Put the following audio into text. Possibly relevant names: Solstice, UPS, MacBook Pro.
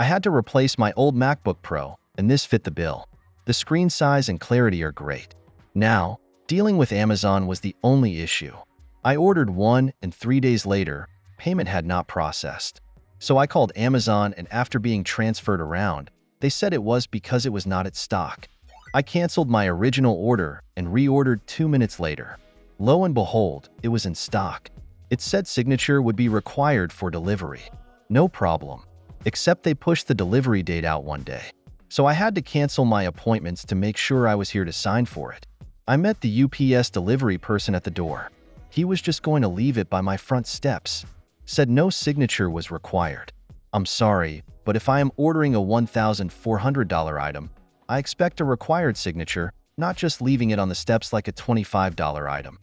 I had to replace my old MacBook Pro, and this fit the bill. The screen size and clarity are great. Now, dealing with Amazon was the only issue. I ordered one, and 3 days later, payment had not processed. So I called Amazon, and after being transferred around, they said it was because it was not at stock. I canceled my original order and reordered 2 minutes later. Lo and behold, it was in stock. It said signature would be required for delivery. No problem. Except they pushed the delivery date out one day. So I had to cancel my appointments to make sure I was here to sign for it. I met the UPS delivery person at the door. He was just going to leave it by my front steps. Said no signature was required. I'm sorry, but if I am ordering a $1,400 item, I expect a required signature, not just leaving it on the steps like a $25 item.